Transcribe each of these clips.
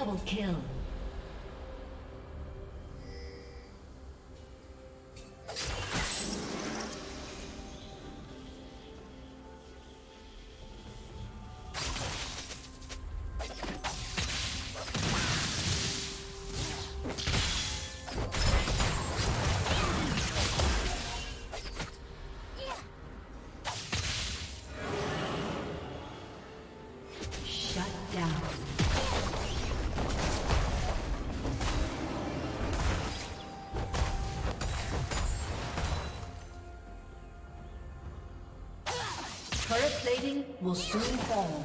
Double kill. Turret plating will soon fall.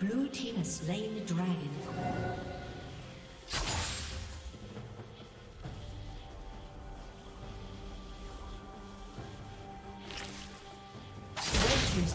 Blue team has slain the dragon. Red team's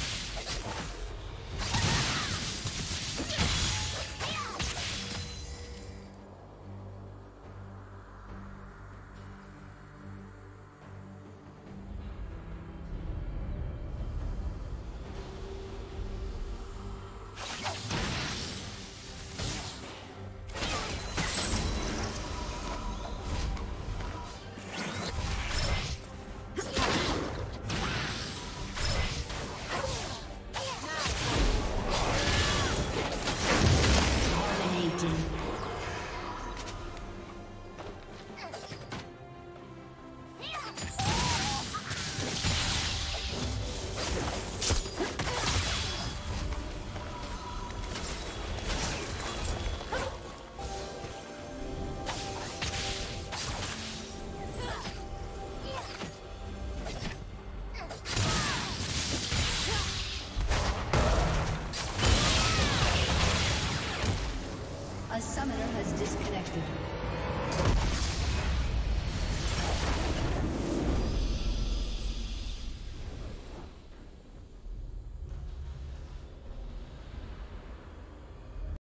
Summoner has disconnected.